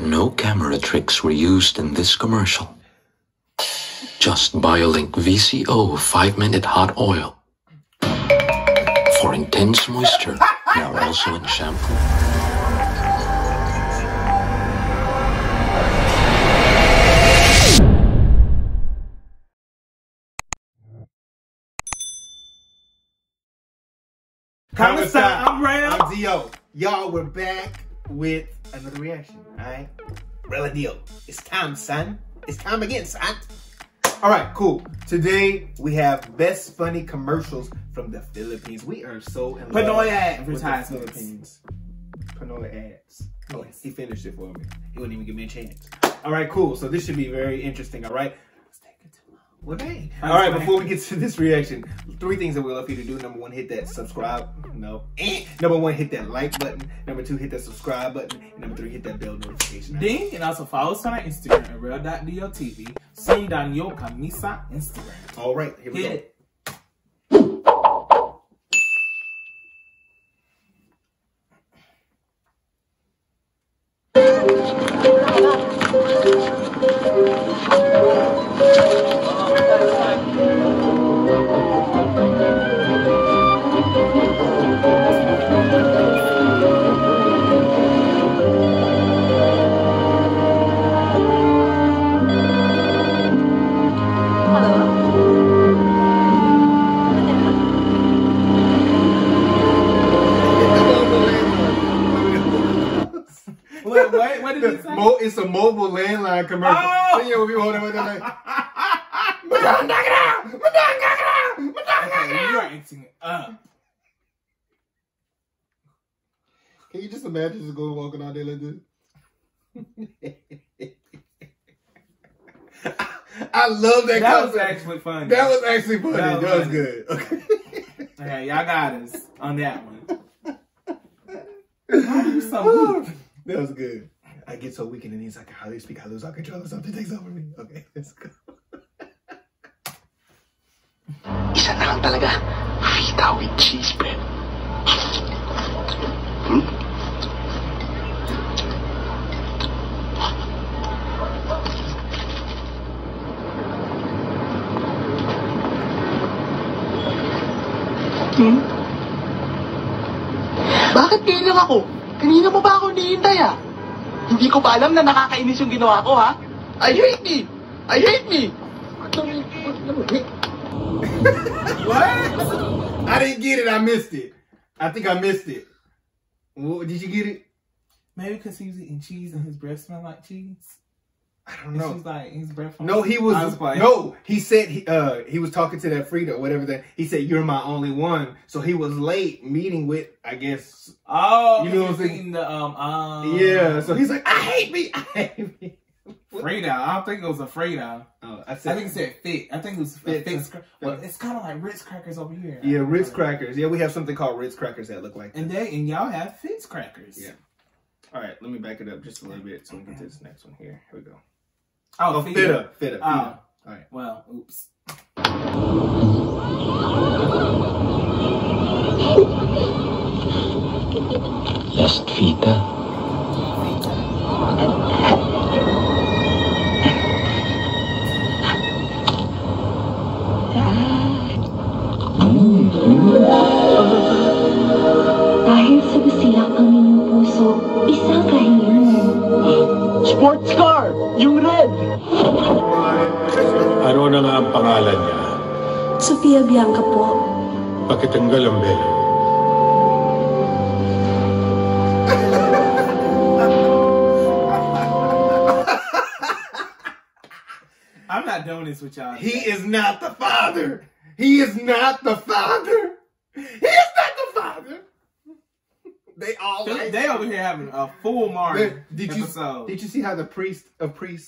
No camera tricks were used in this commercial. Just BioLink VCO 5-minute hot oil for intense moisture, now also in shampoo. Kamusta, I'm Rell. I'm Deo. Y'all, we're back with another reaction, alright? Rell and Deo. It's time, son. It's time again, son. Alright, cool. Today, we have best funny commercials from the Philippines. We are so in love Panola advertisements. With the Philippines. Panola ads. Oh, he finished it for me. He wouldn't even give me a chance. Alright, cool. So this should be very interesting, alright? Well, dang. All right, before we get to this reaction, three things that we love for you to do. Number one, hit that subscribe. No. Number one, hit that like button. Number two, hit that subscribe button. And number three, hit that bell notification. Ding, and also follow us on our Instagram at rell.deotv. Sundan yo camisa Instagram. All right, here we go. It. It's a mobile landline commercial. Oh! So, you know, we hold it like, okay, you are acting it up. Can you just imagine just going walking out there like this? I love that. That was actually funny. That was actually funny. That was good. Okay, y'all got us on that one. How are you so weak? That was good. I get so weak in the knees, I can hardly speak, I lose all control or something takes over me. Okay, let's go. Isa na lang talaga, feta with cheese bread. Bakit kailang ako? Kanina mo ba ako nihintay ah? Hindi ko pa alam na nakakainis yung ginawa ko, ha? I hate me! I hate me! What? I didn't get it. I missed it. I think I missed it. Did you get it? Maybe because he was eating cheese and his breath smelled like cheese. I don't know. She was like, his breath no, he was like, no, he said he was talking to that Frida or whatever that he said, you're my only one. So he was late meeting with, I guess. Oh, you know what I'm saying? The, yeah. So he's like, I hate me. I hate me. Frida. I don't think it was a Frida. Oh, I think it said thick. I think it was thick. Well, it's kind of like Ritz crackers over here. Yeah, Ritz crackers. Yeah, we have something called Ritz crackers that look like that. And y'all have Fitz crackers. Yeah. All right, let me back it up just a little bit so we get to this next one here. Here we go. Oh, Fitter. Fitter. All right. Well, oops. Last Fitter. Dahil sa kasilak ang inyong puso, isang kahilan. Sports car! Yung red! Ano na nga ang pangalan niya? Sofia Bianca po. Pakitanggal ang belo. I'm not doing this with y'all. He is not the father! He is not the father! He is not the father! They over here having a full Martin episode. Did you see how the priest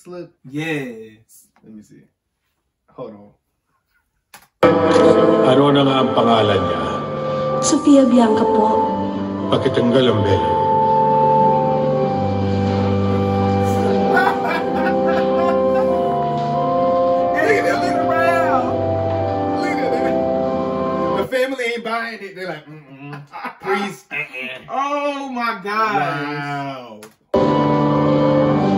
looked? Yes. Let me see. Hold on. Ano na nga ang pangalan niya? Sofia Bianca po. Pakitanggal ang belo. The family ain't buying it. They're like, priest. Oh my God! Wow.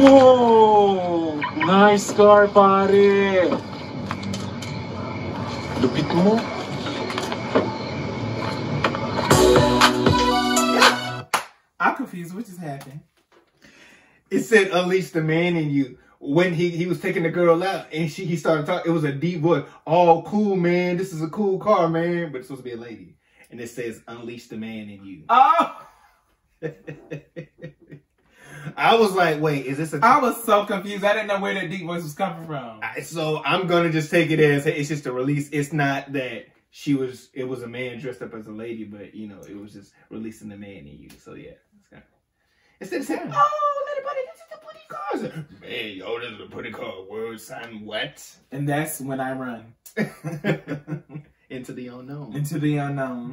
Wow! Nice car, pare! Lupit mo. I'm confused. What just happened? It said, unleash the man in you. When he was taking the girl out and he started talking, it was a deep voice. Oh, cool, man. This is a cool car, man. But it's supposed to be a lady. And it says, unleash the man in you. Oh! I was like, wait, is this a... I was so confused. I didn't know where that deep voice was coming from. So I'm going to just take it as, hey, it's just a release. It's not that she was... It was a man dressed up as a lady, but, you know, it was just releasing the man in you. So, yeah. It's kind of... Instead of saying, oh, little buddy, this is a pretty car. Man, yo, this is a pretty car. Word, sign, what? And that's when I run. Into the unknown. Into the unknown.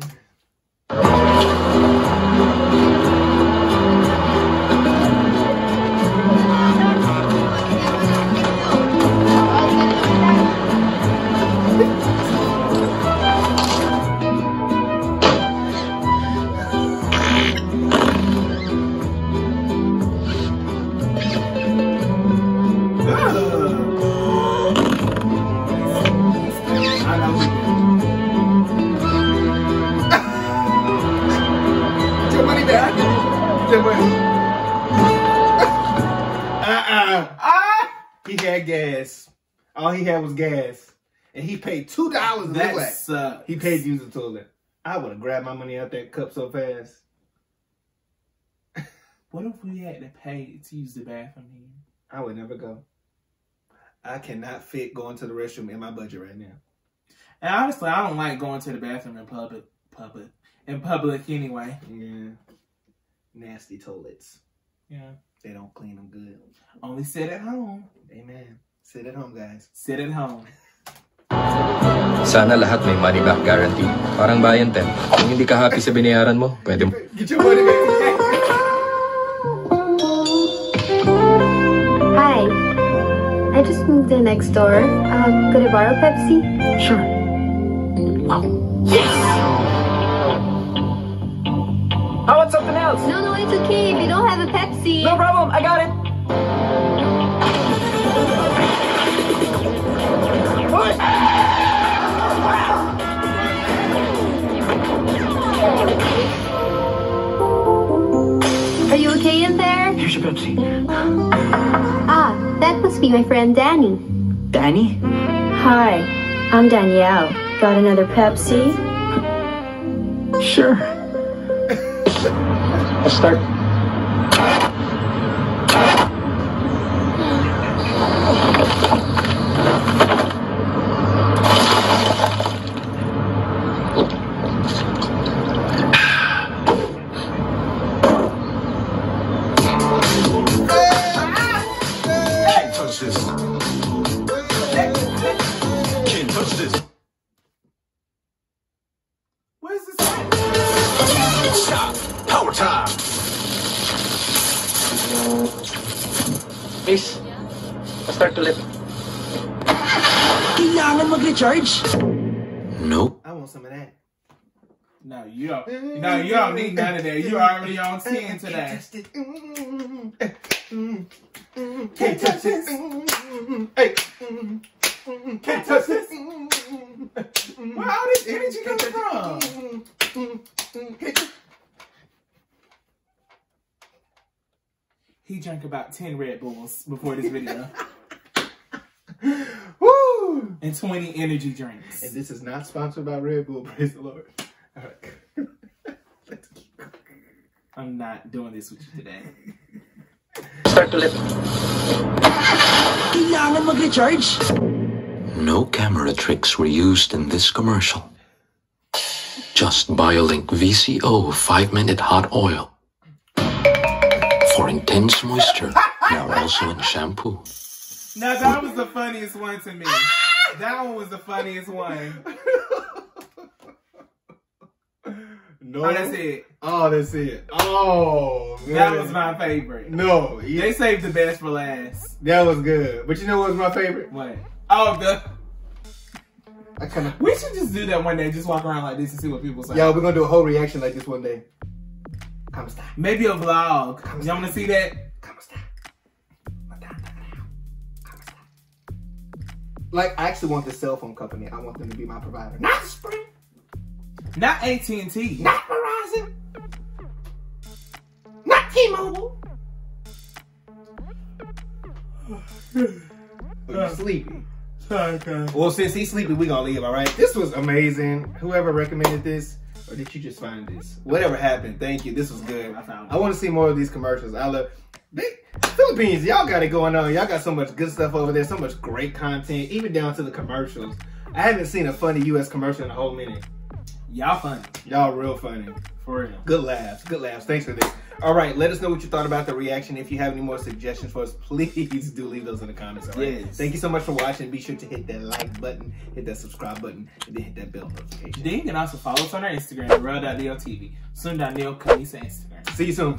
He had gas. All he had was gas. And he paid $2 that he paid to use the toilet. I would have grabbed my money out that cup so fast. What if we had to pay to use the bathroom here? I would never go. I cannot fit going to the restroom in my budget right now. And honestly, I don't like going to the bathroom in public anyway. Yeah. Nasty toilets. Yeah. They don't clean them good. Only sit at home. Amen. Sit at home, guys. Sit at home. Sana lahat may money back guarantee. Parang bayan 10. Kung hindi ka happy sa binayaran mo, pwede mo. Get your money back. Hi. I just moved in next door. Could I borrow Pepsi? Sure. Wow. Yes! I want something else. No, no, it's okay. If you don't have a Pepsi. No problem. I got it. What? Are you okay in there? Here's your Pepsi. Ah, that must be my friend Danny. Danny? Hi, I'm Danielle. Got another Pepsi? Sure. Let's start. Can't touch this. Can't touch this. What is this? Stop. Power time! Please, I'll start to lift. Kailangan mag-recharge? Nope. I want some of that. No, you don't. No, you don't need none of that. You already on 10 today. Can't touch this. Hey. Can't touch this. Where all this energy coming from? He drank about 10 Red Bulls before this video. Woo! And 20 energy drinks. And this is not sponsored by Red Bull, praise the Lord. All right. Let's keep going. I'm not doing this with you today. Start to lift. Kailangan mag-recharge. No camera tricks were used in this commercial. Just BioLink VCO 5-minute hot oil. For intense moisture, now also in shampoo. Now that was the funniest one to me. That one was the funniest one. No. Oh, that's it. Oh, that's it. Oh, man. That was my favorite. No. Yeah. They saved the best for last. That was good. But you know what was my favorite? What? Oh, we should just do that one day. Just walk around like this and see what people say. Yeah, we're going to do a whole reaction like this one day. Maybe a vlog. Y'all wanna see that? Like, I actually want this cell phone company. I want them to be my provider. Not Sprint. Not AT&T. Not Verizon. Not T-Mobile. You're sleepy. Okay. Well, since he's sleepy, we gonna leave, all right? This was amazing. Whoever recommended this, or did you just find this? Whatever happened, thank you. This was good. I found it. I want to see more of these commercials. I love... Philippines, y'all got it going on. Y'all got so much good stuff over there, so much great content, even down to the commercials. I haven't seen a funny U.S. commercial in a whole minute. Y'all funny. Y'all real funny. For real. Good laughs. Good laughs. Thanks for this. All right, let us know what you thought about the reaction. If you have any more suggestions for us, please do leave those in the comments. All right? Yes. Thank you so much for watching. Be sure to hit that like button, hit that subscribe button, and then hit that bell notification. Then you can also follow us on our Instagram, rell.deotv. Soon, Neil Kamisa Instagram. See you soon.